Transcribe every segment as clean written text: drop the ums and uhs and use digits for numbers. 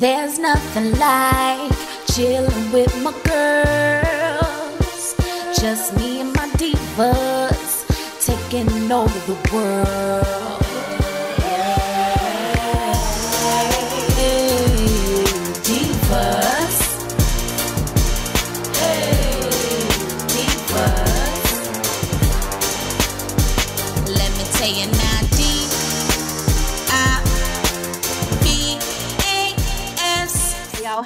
There's nothing like chilling with my girls, just me and my divas, taking over the world. Hey, divas. Hey, divas. Let me tell you now,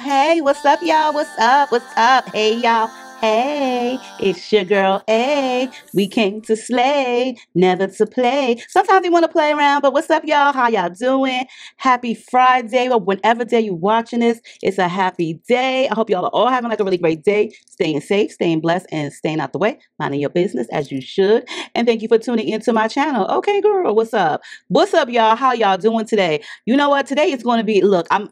hey, what's up, y'all? What's up? What's up? Hey, y'all. Hey, it's your girl, A. We came to slay, never to play. Sometimes you want to play around, but what's up, y'all? How y'all doing? Happy Friday or whenever day you're watching this. It's a happy day. I hope y'all are all having like a really great day, staying safe, staying blessed, and staying out the way, minding your business as you should. And thank you for tuning into my channel. Okay, girl, what's up? What's up, y'all? How y'all doing today? You know what? Today is going to be, look, I'm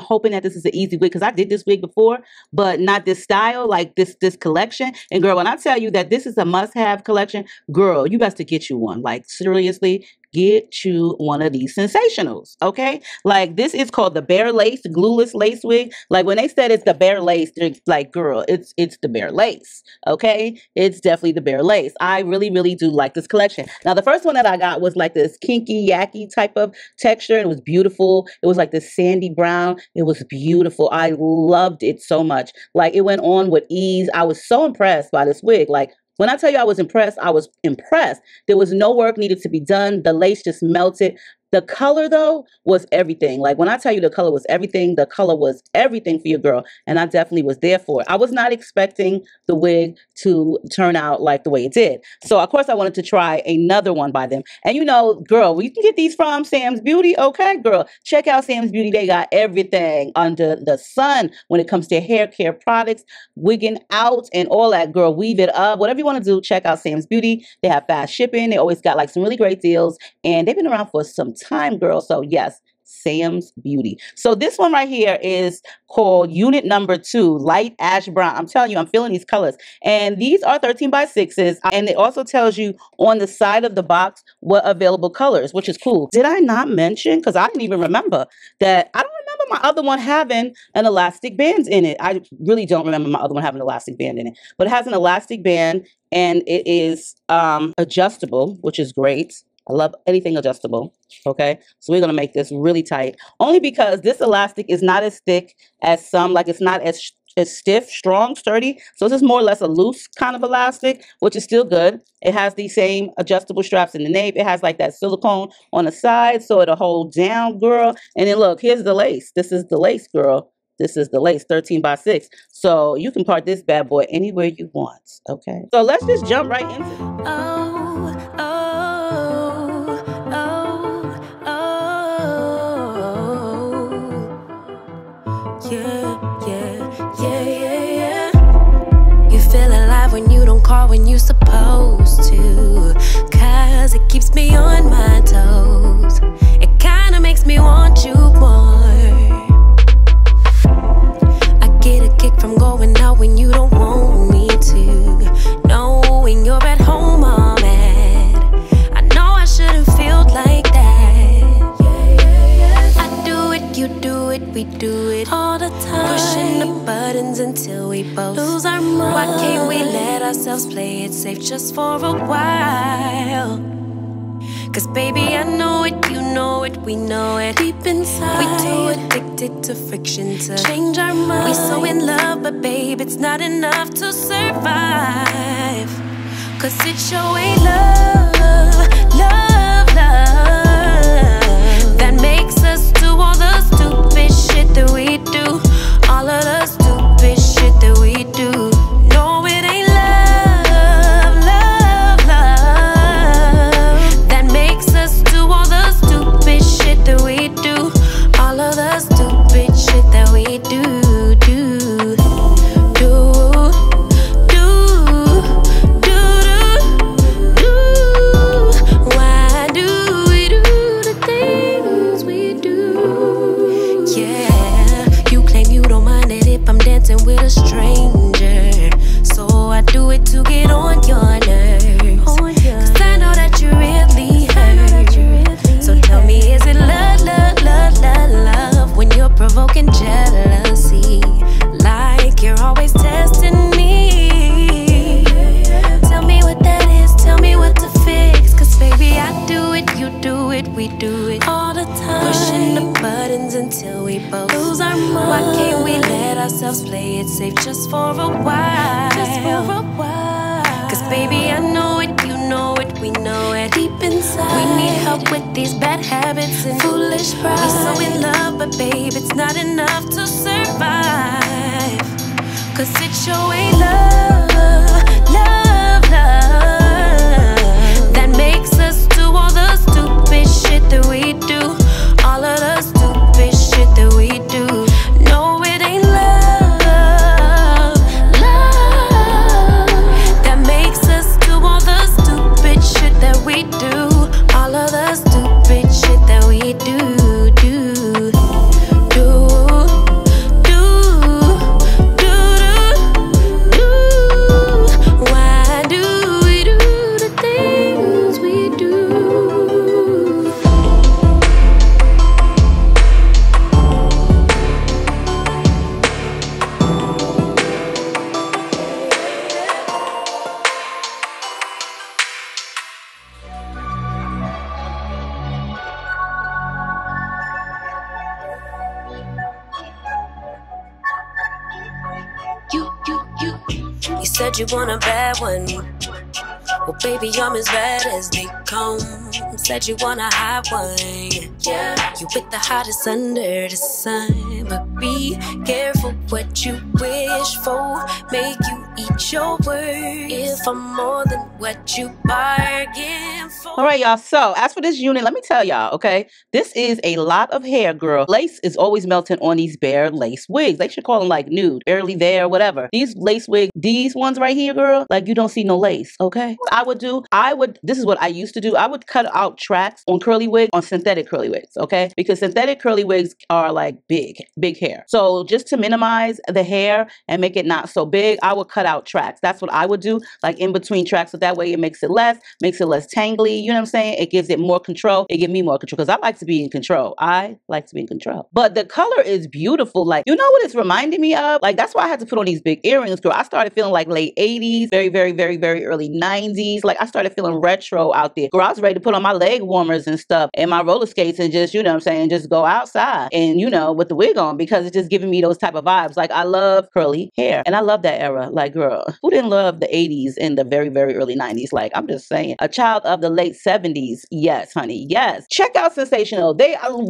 hoping that this is an easy wig because I did this wig before, but not this style, like this collection. And girl, when I tell you that this is a must-have collection, girl, you best to get you one. Like, seriously, get you one of these Sensationals, okay? Like, this is called the Bare Lace, glueless lace wig. Like, when they said it's the Bare Lace, they're like, girl, it's the Bare Lace, okay? It's definitely the Bare Lace. I really, really do like this collection. Now, the first one that I got was like this kinky, yacky type of texture. It was beautiful. It was like this sandy brown. It was beautiful. I loved it so much. Like, it went on with ease. I was so impressed by this wig. Like, when I tell you I was impressed, I was impressed. There was no work needed to be done. The lace just melted. The color, though, was everything. Like, when I tell you the color was everything, the color was everything for your girl. And I definitely was there for it. I was not expecting the wig to turn out like the way it did. So, of course, I wanted to try another one by them. And, you know, girl, you can get these from Sam's Beauty. Okay, girl, check out Sam's Beauty. They got everything under the sun when it comes to hair care products, wigging out and all that, girl. Weave it up. Whatever you want to do, check out Sam's Beauty. They have fast shipping. They always got, like, some really great deals. And they've been around for some time. Girl, so yes, Sam's Beauty. So this one right here is called Unit Number 2, Light Ash Brown. I'm telling you, I'm feeling these colors. And these are 13x6s. And it also tells you on the side of the box what available colors, which is cool. Did I not mention, because I didn't even remember that, I don't remember my other one having an elastic band in it. I really don't remember my other one having an elastic band in it. But it has an elastic band and it is adjustable, which is great. I love anything adjustable, okay? So we're going to make this really tight. Only because this elastic is not as thick as some. Like, it's not as stiff, strong, sturdy. So this is more or less a loose kind of elastic, which is still good. It has the same adjustable straps in the nape. It has, like, that silicone on the side, so it'll hold down, girl. And then, look, here's the lace. This is the lace, girl. This is the lace, 13x6. So you can part this bad boy anywhere you want, okay? So let's just jump right into it. When you don't call when you're supposed to, 'cause it keeps me on my toes. It kinda makes me want you more. I get a kick from going out when you don't want me to, knowing you're at home all mad. I know I shouldn't feel like that. I do it, you do it, we do it all the time, pushing the buttons until we both lose our minds. Why can't we let ourselves play it safe just for a while? 'Cause baby, I know it, you know it, we know it. Deep inside, we too addicted to friction to change our minds. We so in love, but babe, it's not enough to survive. 'Cause it's your way, love, love, love, that makes us do all the stupid shit that we do. All of the stupid shit that we do. No, it ain't love, love, love, that makes us do all the stupid shit that we do. All of the stupid shit that we do, do, do, do, do, do, do, do, do. Cause baby, I know it, you know it, we know it. Deep inside, we need help with these bad habits and foolish pride. We're so in love, but babe, it's not enough to survive. Cause it's your way, love, love, love, that makes us do all the stupid shit that we do. All of the stupid shit that we do. You want a bad one? Well, baby, I'm as bad as they come. Said you want a hot one. Yeah, you with the hottest under the sun. But be careful what you wish for. Make you eat your words if I'm more than what you bargain for. All right, y'all. So as for this unit, let me tell y'all, okay? This is a lot of hair, girl. Lace is always melting on these bare lace wigs. They should call them like nude, barely there, whatever. These lace wigs, these ones right here, girl, like you don't see no lace, okay? This is what I used to do. I would cut out tracks on curly wigs, on synthetic curly wigs, okay? Because synthetic curly wigs are like big, big hair. So just to minimize the hair and make it not so big, I would cut out tracks. That's what I would do, like in between tracks. So that way it makes it less tangly. You know what I'm saying? It gives it more control. It gives me more control because I like to be in control. I like to be in control. But the color is beautiful. Like, you know what it's reminding me of? Like, that's why I had to put on these big earrings, girl. I started feeling like late 80s, very, very, very, very early 90s. Like, I started feeling retro out there. Girl, I was ready to put on my leg warmers and stuff and my roller skates and just, you know what I'm saying, just go outside and, you know, with the wig on because it's just giving me those type of vibes. Like, I love curly hair and I love that era. Like, girl, who didn't love the 80s and the very, very early 90s? Like, I'm just saying, a child of the late 70s. Yes, honey. Yes. Check out Sensationnel.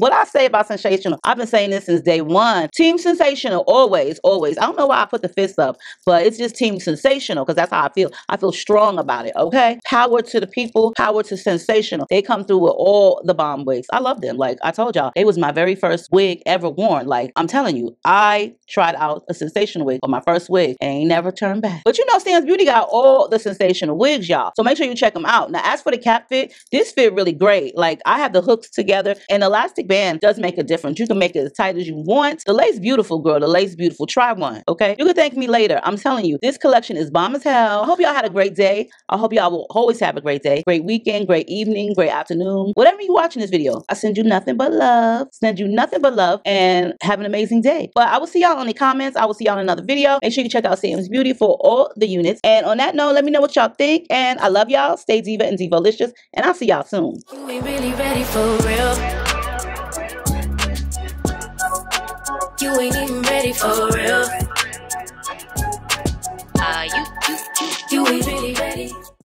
What I say about Sensationnel, I've been saying this since day one. Team Sensationnel, always, always. I don't know why I put the fist up, but it's just Team Sensationnel because that's how I feel. I feel strong about it. Okay. Power to the people. Power to Sensationnel. They come through with all the bomb wigs. I love them. Like I told y'all, it was my very first wig ever worn. Like I'm telling you, I tried out a Sensationnel wig on my first wig and ain't never turned back. But you know, Sam's Beauty got all the Sensationnel wigs, y'all. So make sure you check them out. Now, as for the cap fit, this fit really great. Like I have the hooks together and the elastic band does make a difference. You can make it as tight as you want. The lace beautiful, girl. The lace beautiful. Try one. Okay. You can thank me later. I'm telling you, this collection is bomb as hell. I hope y'all had a great day. I hope y'all will always have a great day. Great weekend, great evening, great afternoon. Whatever you watching this video, I send you nothing but love. Send you nothing but love and have an amazing day. But I will see y'all in the comments. I will see y'all in another video. Make sure you check out Sam's Beauty for all the units. And on that note, let me know what y'all think. And I love y'all. Stay diva and divalicious. And I'll see y'all soon. We really ready for real. You ain't even ready for real. You ain't really ready.